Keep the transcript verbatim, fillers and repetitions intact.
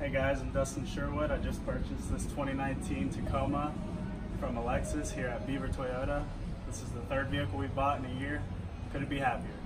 Hey guys, I'm Dustin Sherwood. I just purchased this twenty nineteen Tacoma from Alexis here at Beaver Toyota. This is the third vehicle we bought in a year. Couldn't be happier.